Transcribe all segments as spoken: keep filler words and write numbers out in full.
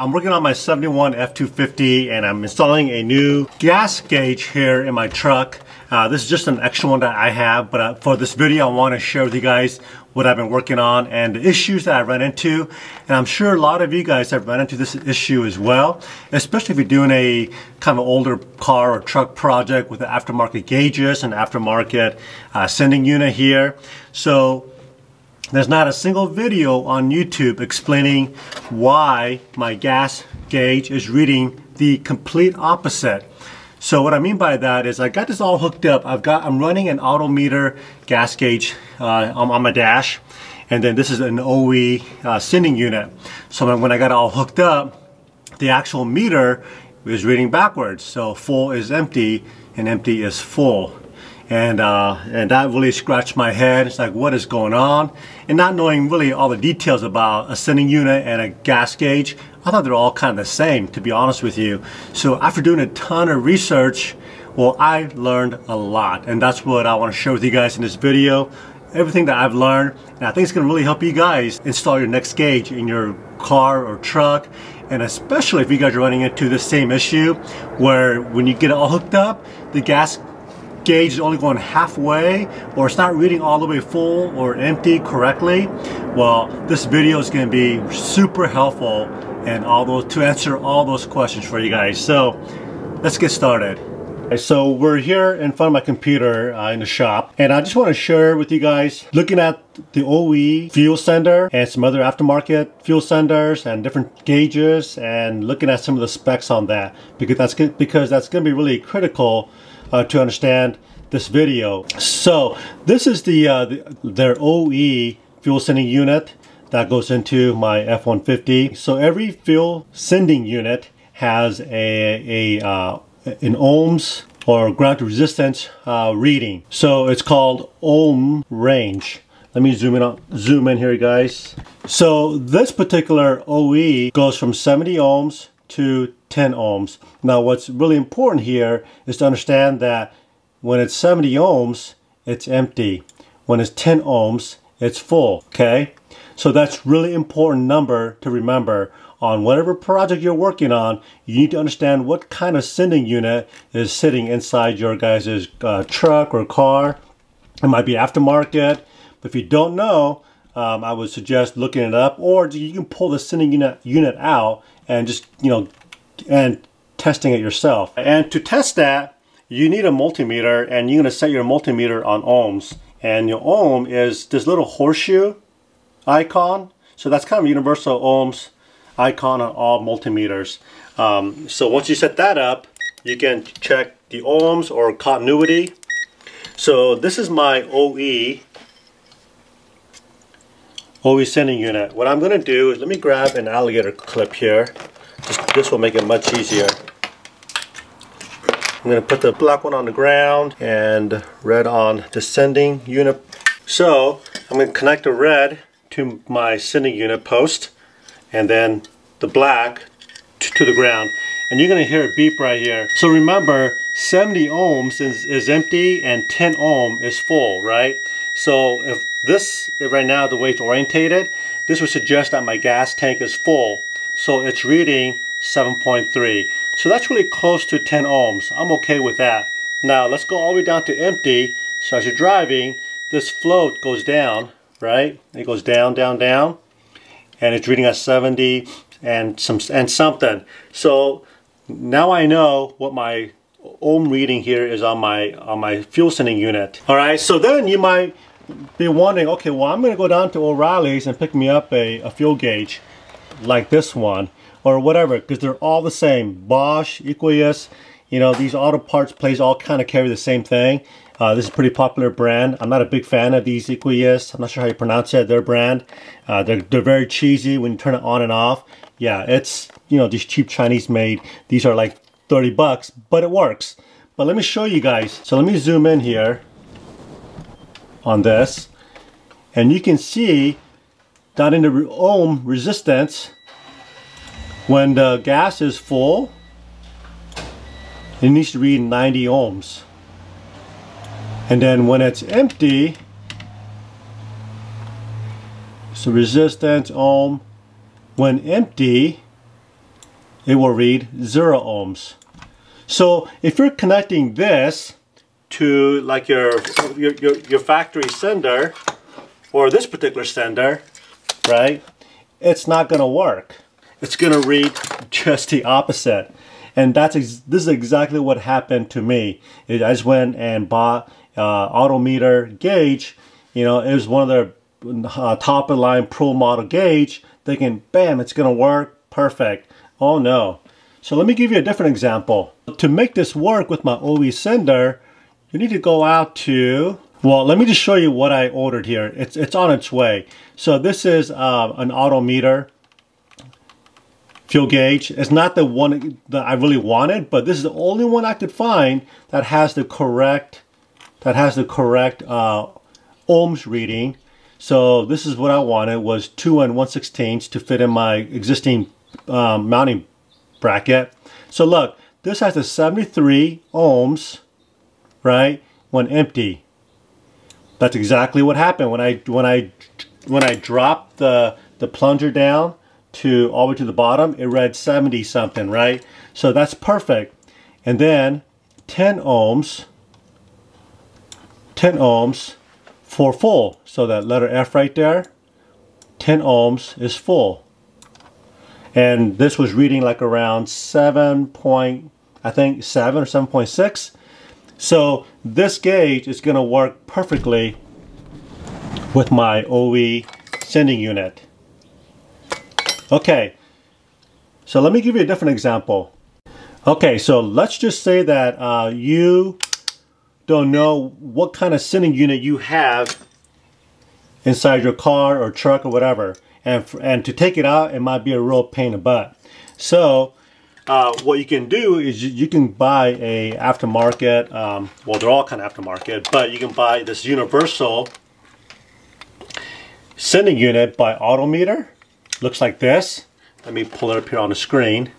I'm working on my seventy-one F two fifty and I'm installing a new gas gauge here in my truck. Uh, this is just an extra one that I have, but uh, for this video I want to share with you guys what I've been working on and the issues that I ran into. And I'm sure a lot of you guys have run into this issue as well, especially if you're doing a kind of older car or truck project with the aftermarket gauges and aftermarket uh, sending unit here. So there's not a single video on YouTube explaining why my gas gauge is reading the complete opposite. So what I mean by that is I got this all hooked up. I've got, I'm running an Auto Meter gas gauge uh, on, on my dash, and then this is an O E uh, sending unit. So when I got it all hooked up, the actual meter is reading backwards. So full is empty and empty is full. And, uh, and that really scratched my head. It's like, what is going on? And not knowing really all the details about a sending unit and a gas gauge, I thought they're all kind of the same, to be honest with you. So after doing a ton of research, well, I learned a lot. And that's what I want to share with you guys in this video. Everything that I've learned, and I think it's going to really help you guys install your next gauge in your car or truck. And especially if you guys are running into the same issue, where when you get it all hooked up, the gas gauge is only going halfway, or it's not reading all the way full or empty correctly. Well, this video is going to be super helpful and all those to answer all those questions for you guys. So let's get started. Okay, so we're here in front of my computer uh, in the shop, and I just want to share with you guys looking at the O E fuel sender and some other aftermarket fuel senders and different gauges, and looking at some of the specs on that, because that's good, because that's going to be really critical Uh, to understand this video. So this is the, uh, the their O E fuel sending unit that goes into my F one fifty. So every fuel sending unit has a, a uh, an ohms or ground resistance uh, reading. So it's called ohm range. Let me zoom in on, zoom in here, guys. So this particular O E goes from seventy ohms to ten ohms. Now what's really important here is to understand that when it's seventy ohms, it's empty. When it's ten ohms, it's full, okay? So that's really important number to remember. On whatever project you're working on, you need to understand what kind of sending unit is sitting inside your guys' uh, truck or car. It might be aftermarket, but if you don't know, um, I would suggest looking it up, or you can pull the sending unit, unit out and just, you know, and testing it yourself. And to test that, you need a multimeter, and you're gonna set your multimeter on ohms. And your ohm is this little horseshoe icon. So that's kind of universal ohms icon on all multimeters. Um, so once you set that up, you can check the ohms or continuity. So this is my O E, O E sending unit. What I'm gonna do is, let me grab an alligator clip here. This will make it much easier. I'm going to put the black one on the ground and red on the sending unit. So I'm going to connect the red to my sending unit post, and then the black to the ground. And you're going to hear a beep right here. So remember, seventy ohms is, is empty and ten ohm is full, right? So if this, right now, the way it's orientated, this would suggest that my gas tank is full. So it's reading seven point three. So that's really close to ten ohms. I'm okay with that. Now let's go all the way down to empty. So as you're driving, this float goes down, right? It goes down, down, down. And it's reading at seventy and some and something. So now I know what my ohm reading here is on my on my fuel sending unit. All right, so then you might be wondering, okay, well, I'm gonna go down to O'Reilly's and pick me up a, a fuel gauge like this one or whatever, because they're all the same. Bosch, Equius, you know, these auto parts plays all kind of carry the same thing. Uh, this is a pretty popular brand. I'm not a big fan of these Equius. I'm not sure how you pronounce it, their brand. Uh, they're, they're very cheesy when you turn it on and off. Yeah, it's, you know, just cheap Chinese made. These are like thirty bucks, but it works. But let me show you guys. So let me zoom in here on this, and you can see down in the ohm resistance, when the gas is full, it needs to read ninety ohms. And then when it's empty, so resistance, ohm, when empty, it will read zero ohms. So if you're connecting this to like your your, your, your factory sender, or this particular sender, right, it's not going to work. It's going to read just the opposite. And that's ex this is exactly what happened to me. I just went and bought uh, Auto Meter gauge. You know, it was one of their uh, top of line pro model gauge, thinking, bam, it's going to work. Perfect. Oh no. So let me give you a different example. To make this work with my O E sender, you need to go out to, well, let me just show you what I ordered here. It's, it's on its way. So this is uh, an Auto Meter fuel gauge. It's not the one that I really wanted, but this is the only one I could find that has the correct, that has the correct uh, ohms reading. So this is what I wanted, was two and one sixteenths to fit in my existing um, mounting bracket. So look, this has a seventy-three ohms, right, when empty. That's exactly what happened when I when I when I dropped the the plunger down to all the way to the bottom. It read seventy something, right? So that's perfect. And then ten ohms, ten ohms for full. So that letter F right there, ten ohms is full. And this was reading like around seven point, I think seven or seven point six. So this gauge is going to work perfectly with my O E sending unit. Okay, so let me give you a different example. Okay, so let's just say that uh, you don't know what kind of sending unit you have inside your car or truck or whatever. And, and to take it out, it might be a real pain in the butt. So uh, what you can do is you, you can buy a aftermarket, um, well, they're all kind of aftermarket, but you can buy this universal sending unit by Auto Meter. Looks like this. Let me pull it up here on the screen.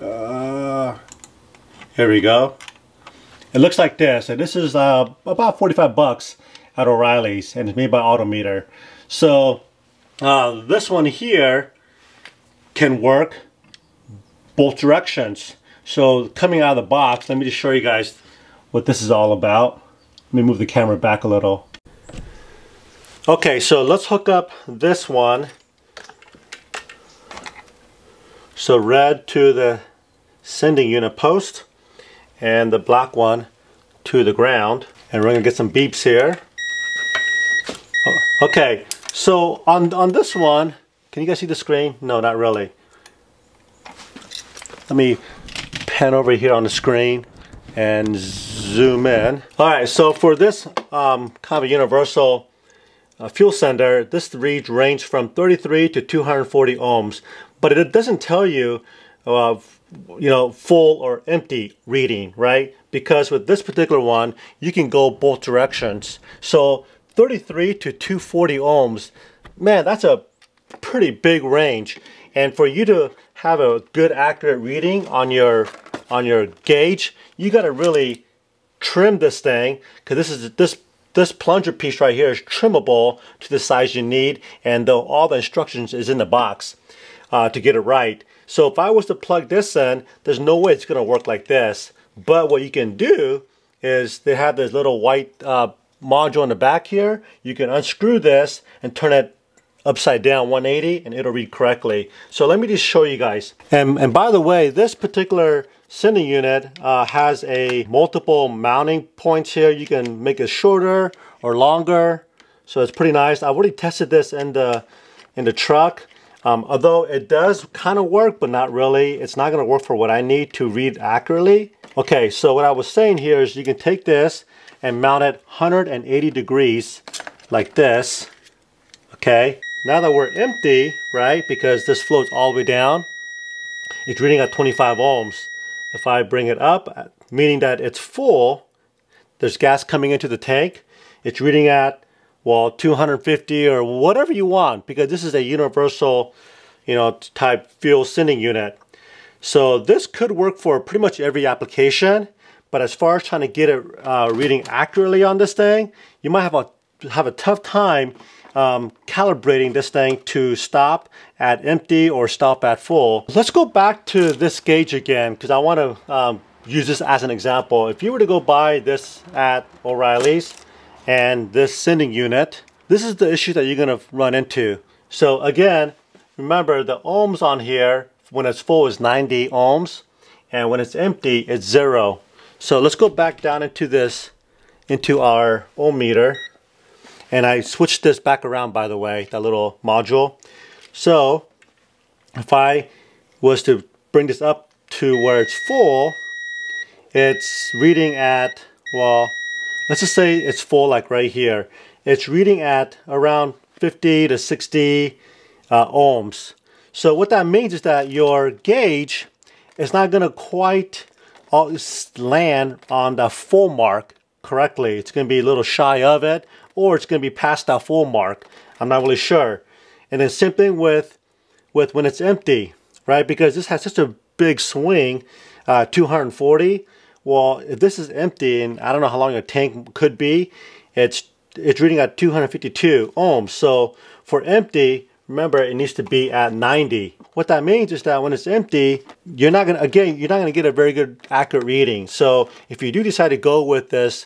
Uh, here we go. It looks like this, and this is uh, about forty-five bucks at O'Reilly's, and it's made by Auto Meter. So uh, this one here can work both directions. So coming out of the box, let me just show you guys what this is all about. Let me move the camera back a little. Okay, so let's hook up this one. So red to the sending unit post and the black one to the ground. And we're gonna get some beeps here. Okay, so on, on this one, can you guys see the screen? No, not really. Let me pan over here on the screen and zoom in. All right, so for this um, kind of universal Uh, fuel sender, this reads range from thirty-three to two hundred forty ohms, but it doesn't tell you uh, you know, full or empty reading, right? Because with this particular one you can go both directions. So thirty-three to two hundred forty ohms, man, that's a pretty big range. And for you to have a good accurate reading on your on your gauge, you got to really trim this thing, because this is this This plunger piece right here is trimmable to the size you need, and though all the instructions is in the box uh, to get it right. So if I was to plug this in, there's no way it's going to work like this. But what you can do is they have this little white uh, module in the back here. You can unscrew this and turn it upside down one eighty and it'll read correctly. So let me just show you guys. And, and by the way, this particular sending unit uh, has a multiple mounting points here. You can make it shorter or longer. So it's pretty nice. I've already tested this in the, in the truck. Um, although it does kind of work, but not really. It's not gonna work for what I need to read accurately. Okay, so what I was saying here is you can take this and mount it one hundred eighty degrees like this, okay? Now that we're empty, right, because this floats all the way down, it's reading at twenty-five ohms. If I bring it up, meaning that it's full, there's gas coming into the tank, it's reading at, well, two hundred fifty or whatever you want, because this is a universal, you know, type fuel sending unit. So this could work for pretty much every application, but as far as trying to get it uh, reading accurately on this thing, you might have a, have a tough time um, calibrating this thing to stop at empty or stop at full. Let's go back to this gauge again, because I want to um, use this as an example. If you were to go buy this at O'Reilly's and this sending unit, this is the issue that you're going to run into. So again, remember the ohms on here, when it's full is ninety ohms, and when it's empty, it's zero. So let's go back down into this, into our ohm meter. And I switched this back around, by the way, that little module. So if I was to bring this up to where it's full, it's reading at, well, let's just say it's full, like right here. It's reading at around fifty to sixty uh, ohms. So what that means is that your gauge is not going to quite land on the full mark correctly. It's going to be a little shy of it, or it's going to be past that full mark. I'm not really sure. And then same thing with, with when it's empty, right? Because this has such a big swing, uh, two hundred forty. Well, if this is empty, and I don't know how long your tank could be, it's it's reading at two hundred fifty-two ohms. So for empty, remember, it needs to be at ninety. What that means is that when it's empty, you're not gonna, again, you're not gonna get a very good accurate reading. So if you do decide to go with this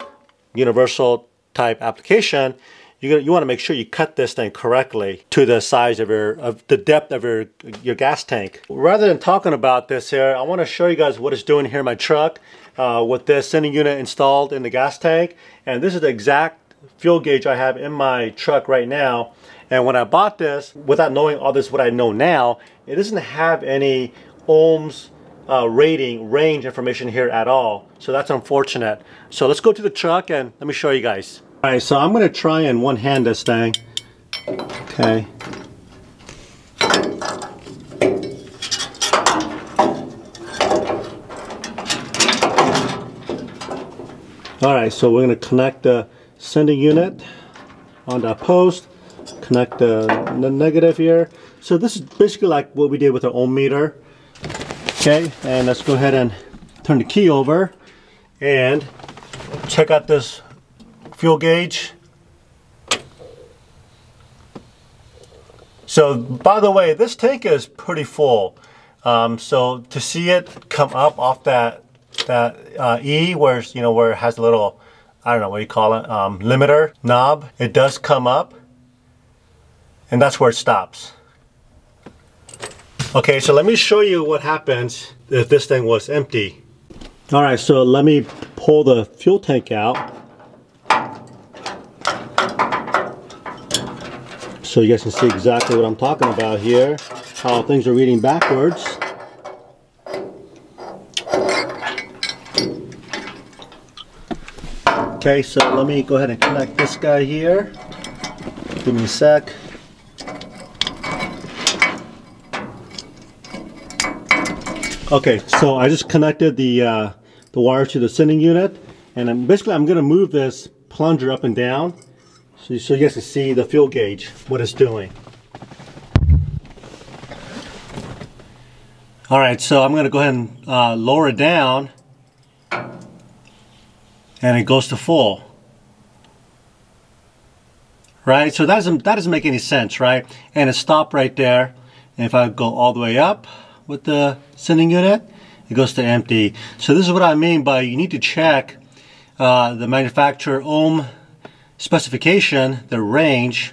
universal type application, you're gonna, you wanna make sure you cut this thing correctly to the size of your, of the depth of your, your gas tank. Rather than talking about this here, I wanna show you guys what it's doing here in my truck uh, with this sending unit installed in the gas tank. And this is the exact fuel gauge I have in my truck right now. And when I bought this, without knowing all this, what I know now, it doesn't have any ohms uh, rating range information here at all. So that's unfortunate. So let's go to the truck and let me show you guys. All right, so I'm gonna try and one hand this thing. Okay. All right, so we're gonna connect the sending unit on that post, connect the negative here. So this is basically like what we did with our ohm meter. Okay, and let's go ahead and turn the key over and check out this fuel gauge. So by the way, this tank is pretty full. Um, so to see it come up off that that uh, E, where you know where it has a little, I don't know what you call it, um, limiter knob, it does come up, and that's where it stops. Okay, so let me show you what happens if this thing was empty. All right, so let me pull the fuel tank out so you guys can see exactly what I'm talking about here, how things are reading backwards. Okay, so let me go ahead and connect this guy here. Give me a sec. Okay, so I just connected the uh, the wire to the sending unit, and I'm basically I'm gonna move this plunger up and down, so you, so you guys can see the fuel gauge, what it's doing. All right, so I'm gonna go ahead and uh, lower it down, and it goes to full. Right, so that doesn't, that doesn't make any sense, right? And it stopped right there. And if I go all the way up with the sending unit, it goes to empty. So this is what I mean by you need to check uh, the manufacturer ohm specification, the range.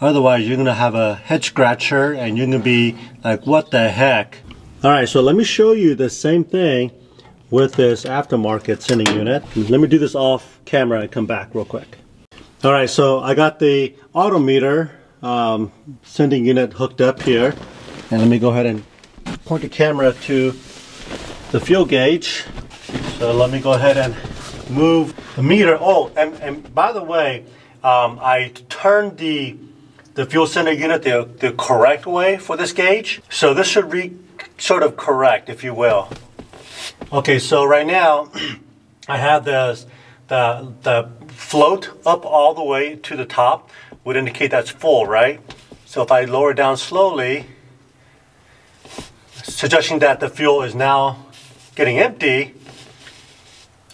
Otherwise, you're gonna have a head scratcher and you're gonna be like, what the heck? All right, so let me show you the same thing with this aftermarket sending unit. Let me do this off camera and come back real quick. All right, so I got the Auto Meter um, sending unit hooked up here. And let me go ahead and point the camera to the fuel gauge. So let me go ahead and move the meter. Oh, and, and by the way, um, I turned the, the fuel sending unit the, the correct way for this gauge. So this should be sort of correct, if you will. Okay, so right now, I have this, the, the float up all the way to the top would indicate that's full, right? So if I lower down slowly, suggesting that the fuel is now getting empty.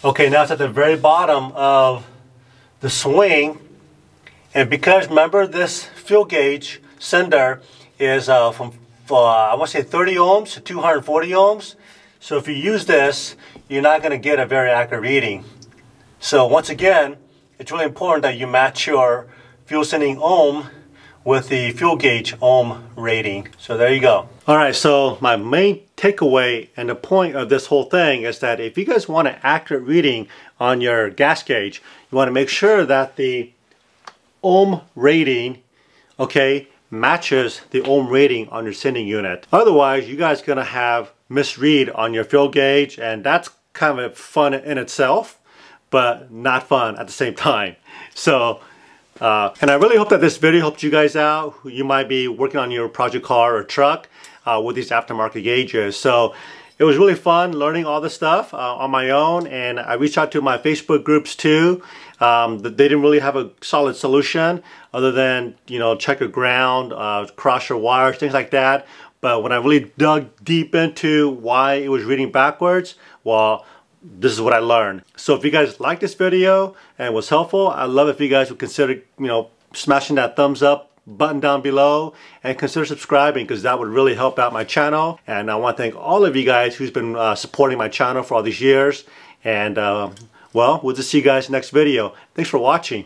Okay, now it's at the very bottom of the swing, And because, remember, this fuel gauge sender is uh, from, uh, I want to say thirty ohms to two hundred forty ohms. So if you use this, you're not going to get a very accurate reading. So once again, it's really important that you match your fuel sending ohm with the fuel gauge ohm rating. So there you go. All right, so my main takeaway and the point of this whole thing is that if you guys want an accurate reading on your gas gauge, you want to make sure that the ohm rating, okay, matches the ohm rating on your sending unit. Otherwise, you guys are going to have misread on your fuel gauge, and that's kind of fun in itself, but not fun at the same time. So, uh, and I really hope that this video helped you guys out. You might be working on your project car or truck uh, with these aftermarket gauges. So it was really fun learning all this stuff uh, on my own, and I reached out to my Facebook groups too. Um, they didn't really have a solid solution other than, you know, check your ground, uh, cross your wires, things like that. But when I really dug deep into why it was reading backwards, well, this is what I learned. So if you guys like this video and was helpful, I'd love if you guys would consider, you know, smashing that thumbs up button down below and consider subscribing, because that would really help out my channel. And I want to thank all of you guys who's been uh, supporting my channel for all these years. And uh, well, we'll just see you guys next video. Thanks for watching.